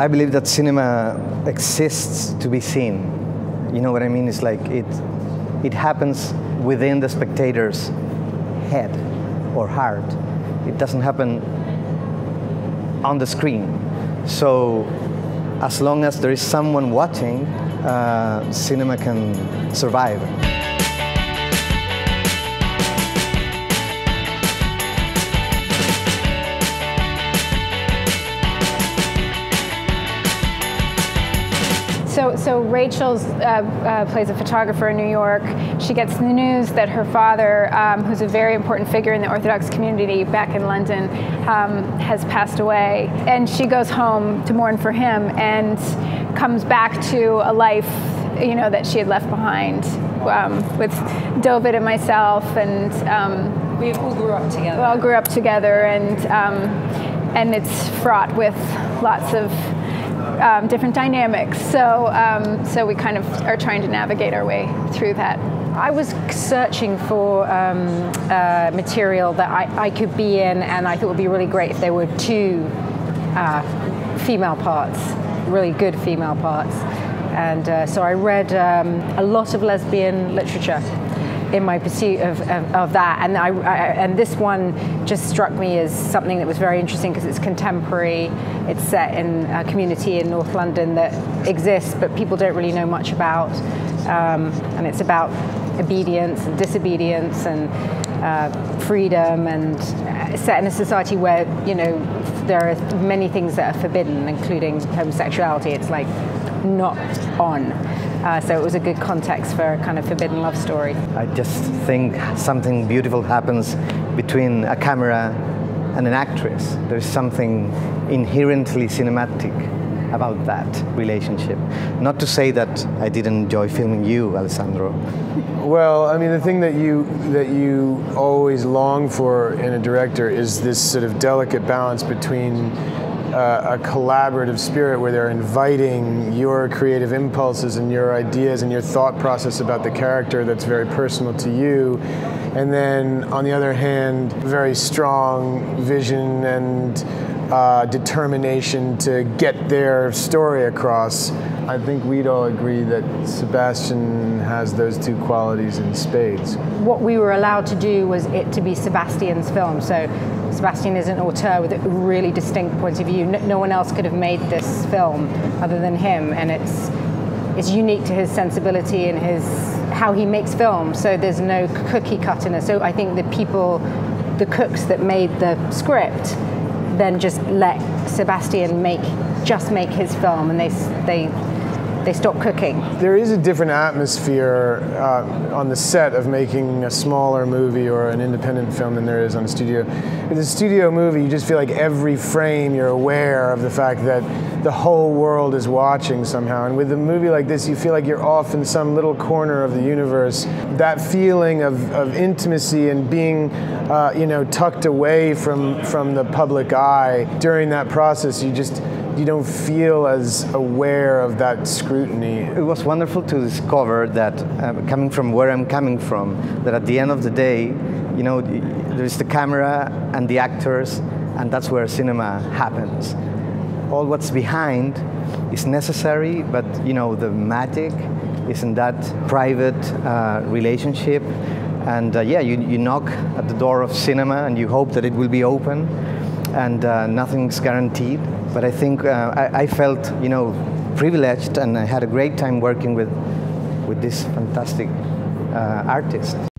I believe that cinema exists to be seen. You know what I mean? It's like it happens within the spectator's head or heart. It doesn't happen on the screen. So as long as there is someone watching, cinema can survive. So Rachel plays a photographer in New York. She gets the news that her father, who's a very important figure in the Orthodox community back in London, has passed away. And she goes home to mourn for him and comes back to a life, you know, that she had left behind with Dovid and myself. And we all grew up together. We all grew up together, and it's fraught with lots of different dynamics, so we kind of are trying to navigate our way through that. I was searching for material that I could be in, and I thought it would be really great if there were two female parts, really good female parts, and so I read a lot of lesbian literature in my pursuit of that, and and this one just struck me as something that was very interesting because it's contemporary, it's set in a community in North London that exists but people don't really know much about, and it's about obedience and disobedience and freedom, and set in a society where, you know, there are many things that are forbidden, including homosexuality. It's like not on. So it was a good context for a kind of forbidden love story. I just think something beautiful happens between a camera and an actress. There's something inherently cinematic about that relationship. Not to say that I didn't enjoy filming you, Alessandro. Well, I mean, the thing that you always long for in a director is this sort of delicate balance between a collaborative spirit where they're inviting your creative impulses and your ideas and your thought process about the character that's very personal to you, and then on the other hand, very strong vision and determination to get their story across. I think we'd all agree that Sebastian has those two qualities in spades. What we were allowed to do was it to be Sebastian's film. So Sebastian is an auteur with a really distinct point of view. No one else could have made this film other than him, and it's unique to his sensibility and his how he makes film. So there's no cookie cutterness. So I think the people, the cooks that made the script, then just let Sebastian make his film, and they stop cooking. There is a different atmosphere on the set of making a smaller movie or an independent film than there is on a studio. With a studio movie, you just feel like every frame you're aware of the fact that the whole world is watching somehow. And with a movie like this, you feel like you're off in some little corner of the universe. That feeling of intimacy and being, you know, tucked away from the public eye during that process, you don't feel as aware of that scrutiny. It was wonderful to discover that, coming from where I'm coming from, that at the end of the day, you know, there's the camera and the actors, and that's where cinema happens. All what's behind is necessary, but, you know, the magic is in that private relationship. And yeah, you knock at the door of cinema and you hope that it will be open, and nothing's guaranteed. But I think I felt, you know, privileged, and I had a great time working with this fantastic artist.